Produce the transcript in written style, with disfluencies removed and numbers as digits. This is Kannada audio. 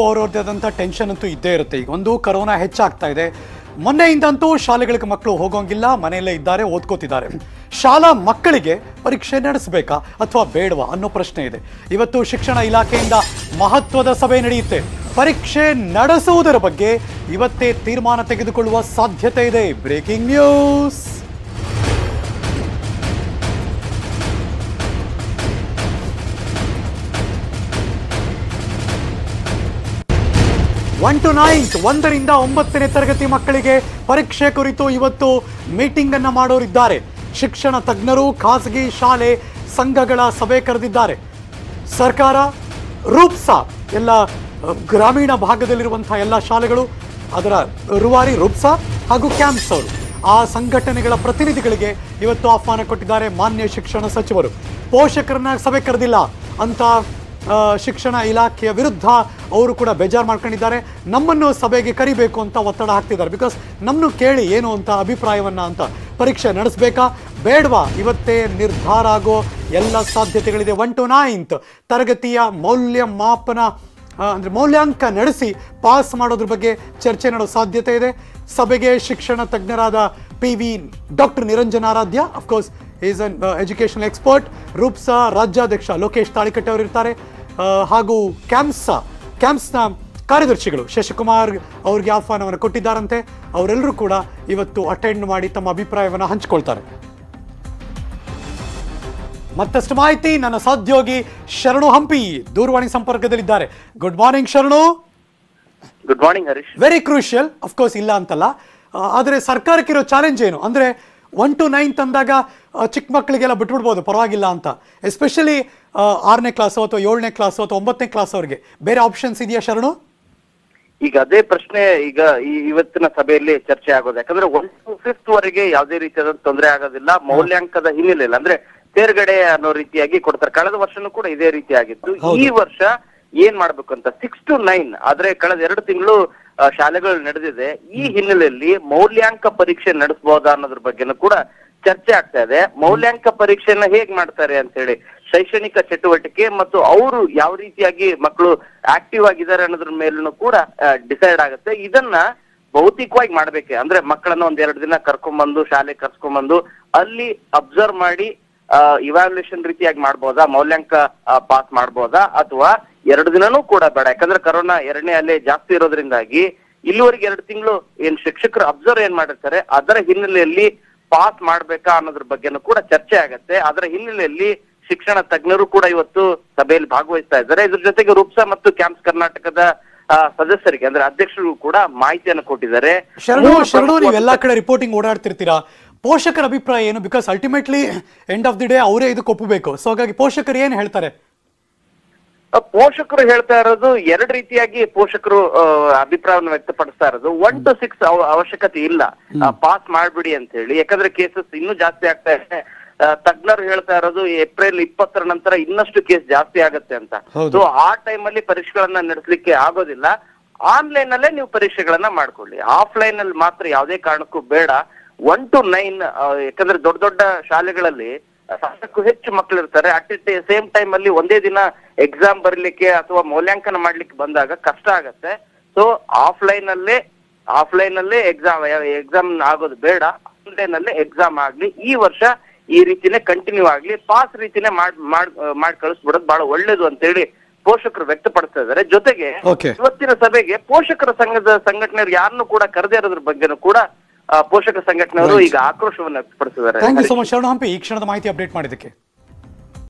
ಅವರವರದಂತ ಟೆನ್ಷನ್ ಅಂತೂ ಇದ್ದೇ ಇರುತ್ತೆ. ಈಗ ಒಂದು ಕೊರೋನಾ ಹೆಚ್ಚಾಗ್ತಾ ಇದೆ. ಮೊನ್ನೆಯಿಂದಂತೂ ಶಾಲೆಗಳಿಗೆ ಮಕ್ಕಳು ಹೋಗೋಂಗಿಲ್ಲ, ಮನೆಯಲ್ಲೇ ಇದ್ದಾರೆ, ಓದ್ಕೋತಿದ್ದಾರೆ. ಶಾಲಾ ಮಕ್ಕಳಿಗೆ ಪರೀಕ್ಷೆ ನಡೆಸಬೇಕಾ ಅಥವಾ ಬೇಡವಾ ಅನ್ನೋ ಪ್ರಶ್ನೆ ಇದೆ. ಇವತ್ತು ಶಿಕ್ಷಣ ಇಲಾಖೆಯಿಂದ ಮಹತ್ವದ ಸಭೆ ನಡೆಯುತ್ತೆ. ಪರೀಕ್ಷೆ ನಡೆಸುವುದರ ಬಗ್ಗೆ ಇವತ್ತೇ ತೀರ್ಮಾನ ತೆಗೆದುಕೊಳ್ಳುವ ಸಾಧ್ಯತೆ ಇದೆ. Breaking news. One to ninth, 1ರಿಂದ 9ನೇ ತರಗತಿ ಮಕ್ಕಳಿಗೆ ಪರೀಕ್ಷೆ ಕುರಿತು ಇವತ್ತು ಮೀಟಿಂಗ್ ಅನ್ನು ಮಾಡೋರಿದ್ದಾರೆ. ಶಿಕ್ಷಣ ತಜ್ಞರು, ಖಾಸಗಿ ಶಾಲೆ ಸಂಘಗಳ ಸಭೆ ಕರೆದಿದ್ದಾರೆ. ಸರ್ಕಾರ, ರೂಪ್ಸಾ, ಎಲ್ಲ ಗ್ರಾಮೀಣ ಭಾಗದಲ್ಲಿರುವಂತಹ ಎಲ್ಲ ಶಾಲೆಗಳು, ಅದರ ರೂವಾರಿ ರೂಪ್ಸಾ ಹಾಗೂ ಕ್ಯಾಂಪ್ಸ್ ಅವರು, ಆ ಸಂಘಟನೆಗಳ ಪ್ರತಿನಿಧಿಗಳಿಗೆ ಇವತ್ತು ಆಹ್ವಾನ ಕೊಟ್ಟಿದ್ದಾರೆ ಮಾನ್ಯ ಶಿಕ್ಷಣ ಸಚಿವರು. ಪೋಷಕರನ್ನ ಸಭೆ ಕರೆದಿಲ್ಲ ಅಂತ ಶಿಕ್ಷಣ ಇಲಾಖೆಯ ವಿರುದ್ಧ ಅವರು ಕೂಡ ಬೇಜಾರು ಮಾಡ್ಕೊಂಡಿದ್ದಾರೆ. ನಮ್ಮನ್ನು ಸಭೆಗೆ ಕರಿಬೇಕು ಅಂತ ಒತ್ತಡ ಹಾಕ್ತಿದ್ದಾರೆ. ಬಿಕಾಸ್ ನಮ್ಮನ್ನು ಕೇಳಿ ಏನು ಅಂತ ಅಭಿಪ್ರಾಯವನ್ನು ಅಂತ. ಪರೀಕ್ಷೆ ನಡೆಸಬೇಕಾ ಬೇಡವಾ ಇವತ್ತೇ ನಿರ್ಧಾರ ಆಗೋ ಎಲ್ಲ ಸಾಧ್ಯತೆಗಳಿದೆ. 1 to 9th ತರಗತಿಯ ಮೌಲ್ಯಮಾಪನ ಅಂದರೆ ಮೌಲ್ಯಾಂಕ ನಡೆಸಿ ಪಾಸ್ ಮಾಡೋದ್ರ ಬಗ್ಗೆ ಚರ್ಚೆ ನಡೆಸೋ ಸಾಧ್ಯತೆ ಇದೆ. ಸಭೆಗೆ ಶಿಕ್ಷಣ ತಜ್ಞರಾದ doctor Niranjanaradhya, of course is an educational expert, Rupsa ರಾಜ್ಯಾಧ್ಯಕ್ಷ ಲೋಕೇಶ್ ತಾಳಿಕಟ್ಟೆ ಅವರು ಇರ್ತಾರೆ, ಹಾಗೂ ಕ್ಯಾಂಪ್ಸ್ನ ಕಾರ್ಯದರ್ಶಿಗಳು ಶಶಿಕುಮಾರ್ ಅವರಿಗೆ ಆಹ್ವಾನವನ್ನು ಕೊಟ್ಟಿದ್ದಾರಂತೆ. ಅವರೆಲ್ಲರೂ ಕೂಡ ಇವತ್ತು ಅಟೆಂಡ್ ಮಾಡಿ ತಮ್ಮ ಅಭಿಪ್ರಾಯವನ್ನು ಹಂಚಿಕೊಳ್ತಾರೆ. ಮತ್ತಷ್ಟು ಮಾಹಿತಿ ನನ್ನ ಸಹೋದ್ಯೋಗಿ ಶರಣು ಹಂಪಿ ದೂರವಾಣಿ ಸಂಪರ್ಕದಲ್ಲಿದ್ದಾರೆ. Good morning Sharanu. Good morning Harish. Very crucial, of course ಇಲ್ಲ ಅಂತಲ್ಲ, ಆದರೆ ಸರ್ಕಾರಕ್ಕಿರೋ ಚಾಲೆಂಜ್ ಏನು ಅಂದರೆ 1 to 9th ಅಂದಾಗ ಚಿಕ್ಕ ಮಕ್ಕಳಿಗೆಲ್ಲ ಬಿಟ್ಬಿಡ್ಬೋದು ಪರವಾಗಿಲ್ಲ ಅಂತ, ಎಸ್ಪೆಷಲಿ 6ನೇ ಕ್ಲಾಸ್ ಅಥವಾ 7ನೇ ಕ್ಲಾಸ್ ಅಥವಾ 9ನೇ ಕ್ಲಾಸ್ ಅವ್ರಿಗೆ ಬೇರೆ ಆಪ್ಷನ್ಸ್ ಇದೆಯಾ ಶರಣು? ಈಗ ಅದೇ ಪ್ರಶ್ನೆ ಈಗ ಇವತ್ತಿನ ಸಭೆಯಲ್ಲಿ ಚರ್ಚೆ ಆಗೋದು. ಯಾಕಂದ್ರೆ 1 to 5th ವರೆಗೆ ಯಾವುದೇ ರೀತಿಯಾದ ತೊಂದರೆ ಆಗೋದಿಲ್ಲ, ಮೌಲ್ಯಾಂಕದ ಹಿನ್ನೆಲೆಯಲ್ಲಿ ಅಂದ್ರೆ ತೇರ್ಗಡೆ ಅನ್ನೋ ರೀತಿಯಾಗಿ ಕೊಡ್ತಾರೆ. ಕಳೆದ ವರ್ಷನೂ ಕೂಡ ಇದೇ ರೀತಿ ಆಗಿತ್ತು. ಈ ವರ್ಷ ಏನ್ ಮಾಡ್ಬೇಕು ಅಂತ 6 to 9, ಆದ್ರೆ ಕಳೆದ 2 ತಿಂಗಳು ಶಾಲೆಗಳು ನಡೆದಿದೆ. ಈ ಹಿನ್ನೆಲೆಯಲ್ಲಿ ಮೌಲ್ಯಾಂಕ ಪರೀಕ್ಷೆ ನಡೆಸಬಹುದಾ ಅನ್ನೋದ್ರ ಬಗ್ಗೆನೂ ಕೂಡ ಚರ್ಚೆ ಆಗ್ತಾ ಇದೆ. ಮೌಲ್ಯಾಂಕ ಪರೀಕ್ಷೆನ ಹೇಗ್ ಮಾಡ್ತಾರೆ ಅಂತ ಹೇಳಿ, ಶೈಕ್ಷಣಿಕ ಚಟುವಟಿಕೆ ಮತ್ತು ಅವರು ಯಾವ ರೀತಿಯಾಗಿ ಮಕ್ಕಳು ಆಕ್ಟಿವ್ ಆಗಿದ್ದಾರೆ ಅನ್ನೋದ್ರ ಮೇಲೂ ಕೂಡ ಡಿಸೈಡ್ ಆಗುತ್ತೆ. ಇದನ್ನ ಭೌತಿಕವಾಗಿ ಮಾಡ್ಬೇಕೆ ಅಂದ್ರೆ ಮಕ್ಕಳನ್ನ 1-2 ದಿನ ಕರ್ಕೊಂಡ್ಬಂದು ಶಾಲೆ ಕರ್ಸ್ಕೊಂಡ್ಬಂದು ಅಲ್ಲಿ ಅಬ್ಸರ್ವ್ ಮಾಡಿ ಇವ್ಯಾಲ್ಯೂಯೇಷನ್ ರೀತಿಯಾಗಿ ಮಾಡ್ಬೋದಾ, ಮೌಲ್ಯಾಂಕ ಪಾಸ್ ಮಾಡ್ಬೋದಾ, ಅಥವಾ 2 ದಿನನೂ ಕೂಡ ಬೇಡ. ಯಾಕಂದ್ರೆ ಕೊರೋನಾ 2ನೇ ಅಲೆ ಜಾಸ್ತಿ ಇರೋದ್ರಿಂದಾಗಿ ಇಲ್ಲಿವರೆಗೆ 2 ತಿಂಗಳು ಏನ್ ಶಿಕ್ಷಕರು ಅಬ್ಸರ್ವ್ ಏನ್ ಮಾಡಿರ್ತಾರೆ ಅದರ ಹಿನ್ನೆಲೆಯಲ್ಲಿ ಪಾಸ್ ಮಾಡ್ಬೇಕಾ ಅನ್ನೋದ್ರ ಬಗ್ಗೆನೂ ಕೂಡ ಚರ್ಚೆ ಆಗತ್ತೆ. ಅದರ ಹಿನ್ನೆಲೆಯಲ್ಲಿ ಶಿಕ್ಷಣ ತಜ್ಞರು ಕೂಡ ಇವತ್ತು ಸಭೆಯಲ್ಲಿ ಭಾಗವಹಿಸ್ತಾ ಇದ್ದಾರೆ. ಇದ್ರ ಜೊತೆಗೆ ರೂಪ್ಸಾ ಮತ್ತು ಕ್ಯಾಂಪ್ಸ್ ಕರ್ನಾಟಕದ ಸದಸ್ಯರಿಗೆ ಅಂದ್ರೆ ಅಧ್ಯಕ್ಷರು ಕೂಡ ಮಾಹಿತಿಯನ್ನು ಕೊಟ್ಟಿದ್ದಾರೆ. ಎಲ್ಲಾ ಕಡೆ ರಿಪೋರ್ಟಿಂಗ್ ಓಡಾಡ್ತಿರ್ತೀರಾ, ಪೋಷಕರ ಅಭಿಪ್ರಾಯ ಏನು? Because ultimately end of the day ಅವರೇ ಇದು ಒಪ್ಪಬೇಕು. ಸೊ ಹಾಗಾಗಿ ಪೋಷಕರು ಏನ್ ಹೇಳ್ತಾರೆ? ಪೋಷಕರು ಹೇಳ್ತಾ ಇರೋದು 2 ರೀತಿಯಾಗಿ ಪೋಷಕರು ಅಭಿಪ್ರಾಯವನ್ನು ವ್ಯಕ್ತಪಡಿಸ್ತಾ ಇರೋದು. 1 to 6 ಅವಶ್ಯಕತೆ ಇಲ್ಲ, ಪಾಸ್ ಮಾಡ್ಬಿಡಿ ಅಂತ ಹೇಳಿ. ಯಾಕಂದ್ರೆ ಕೇಸಸ್ ಇನ್ನೂ ಜಾಸ್ತಿ ಆಗ್ತಾ ಇದೆ. ತಜ್ಞರು ಹೇಳ್ತಾ ಇರೋದು ಏಪ್ರಿಲ್ 20ರ ನಂತರ ಇನ್ನಷ್ಟು ಕೇಸ್ ಜಾಸ್ತಿ ಆಗತ್ತೆ ಅಂತ. ಸೊ ಆ ಟೈಮ್ ಅಲ್ಲಿ ಪರೀಕ್ಷೆಗಳನ್ನ ನಡೆಸಲಿಕ್ಕೆ ಆಗೋದಿಲ್ಲ. ಆನ್ಲೈನ್ ಅಲ್ಲೇ ನೀವು ಪರೀಕ್ಷೆಗಳನ್ನ ಮಾಡ್ಕೊಳ್ಳಿ, ಆಫ್ಲೈನ್ ಅಲ್ಲಿ ಮಾತ್ರ ಯಾವುದೇ ಕಾರಣಕ್ಕೂ ಬೇಡ. 1 to 9 ಯಾಕಂದ್ರೆ ದೊಡ್ಡ ದೊಡ್ಡ ಶಾಲೆಗಳಲ್ಲಿ ಸಾಕಷ್ಟು ಹೆಚ್ಚು ಮಕ್ಕಳು ಇರ್ತಾರೆ. ಅಟ್ ದಿ ಸೇಮ್ ಟೈಮ್ ಅಲ್ಲಿ ಒಂದೇ ದಿನ ಎಕ್ಸಾಮ್ ಬರಲಿಕ್ಕೆ ಅಥವಾ ಮೌಲ್ಯಾಂಕನ ಮಾಡ್ಲಿಕ್ಕೆ ಬಂದಾಗ ಕಷ್ಟ ಆಗತ್ತೆ. ಸೊ ಆಫ್ಲೈನ್ ಅಲ್ಲೇ ಎಕ್ಸಾಮ್ ಆಗೋದು ಬೇಡ, ಆನ್ಲೈನ್ ಅಲ್ಲೇ ಎಕ್ಸಾಮ್ ಆಗ್ಲಿ. ಈ ವರ್ಷ ಈ ರೀತಿನೇ ಕಂಟಿನ್ಯೂ ಆಗ್ಲಿ, ಪಾಸ್ ರೀತಿನೇ ಮಾಡಿ ಕಳಿಸ್ಬಿಡೋದು ಬಹಳ ಒಳ್ಳೇದು ಅಂತ ಹೇಳಿ ಪೋಷಕರು ವ್ಯಕ್ತಪಡಿಸ್ತಾ ಇದ್ದಾರೆ. ಜೊತೆಗೆ ಇವತ್ತಿನ ಸಭೆಗೆ ಪೋಷಕರ ಸಂಘಟನೆಯವರು ಯಾರನ್ನು ಕೂಡ ಕರೆದೇ ಇರೋದ್ರ ಬಗ್ಗೆನೂ ಕೂಡ ಪೋಷಕ ಸಂಘಟನೆಯವರು ಈಗ ಆಕ್ರೋಶವನ್ನು ವ್ಯಕ್ತಪಡಿಸಿದ್ದಾರೆ. ಥ್ಯಾಂಕ್ ಯು ಸೋ ಮಚ್ ಶರಣು ಹಂಪಿ ಈ ಕ್ಷಣದ ಮಾಹಿತಿ ಅಪ್ಡೇಟ್ ಮಾಡಿದ್ದಕ್ಕೆ.